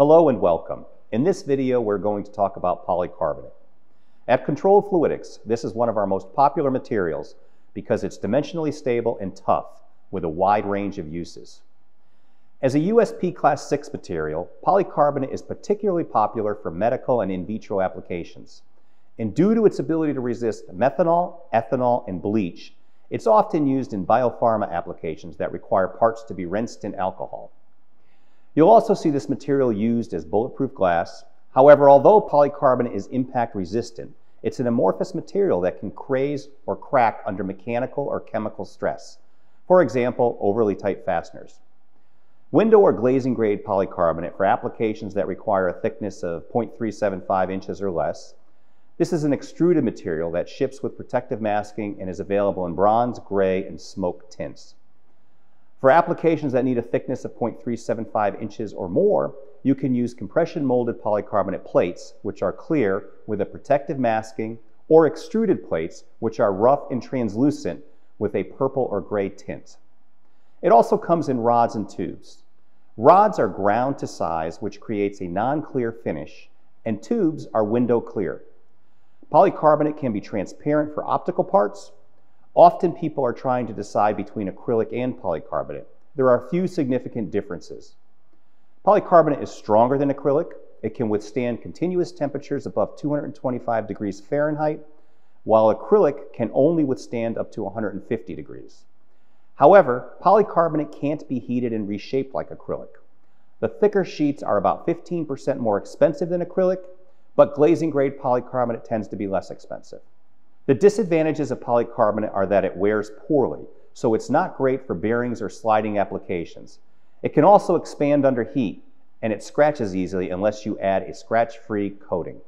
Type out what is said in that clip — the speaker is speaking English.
Hello and welcome. In this video, we're going to talk about polycarbonate. At Controlled Fluidics, this is one of our most popular materials because it's dimensionally stable and tough with a wide range of uses. As a USP Class 6 material, polycarbonate is particularly popular for medical and in vitro applications. And due to its ability to resist methanol, ethanol, and bleach, it's often used in biopharma applications that require parts to be rinsed in alcohol. You'll also see this material used as bulletproof glass. However, although polycarbonate is impact resistant, it's an amorphous material that can craze or crack under mechanical or chemical stress. For example, overly tight fasteners. Window or glazing grade polycarbonate for applications that require a thickness of 0.375 inches or less. This is an extruded material that ships with protective masking and is available in bronze, gray, and smoke tints. For applications that need a thickness of 0.375 inches or more, you can use compression molded polycarbonate plates, which are clear with a protective masking, or extruded plates, which are rough and translucent with a purple or gray tint. It also comes in rods and tubes. Rods are ground to size, which creates a non-clear finish, and tubes are window clear. Polycarbonate can be transparent for optical parts. Often people are trying to decide between acrylic and polycarbonate. There are a few significant differences. Polycarbonate is stronger than acrylic. It can withstand continuous temperatures above 225 degrees Fahrenheit, while acrylic can only withstand up to 150 degrees. However, polycarbonate can't be heated and reshaped like acrylic. The thicker sheets are about 15% more expensive than acrylic, but glazing grade polycarbonate tends to be less expensive. The disadvantages of polycarbonate are that it wears poorly, so it's not great for bearings or sliding applications. It can also expand under heat, and it scratches easily unless you add a scratch-free coating.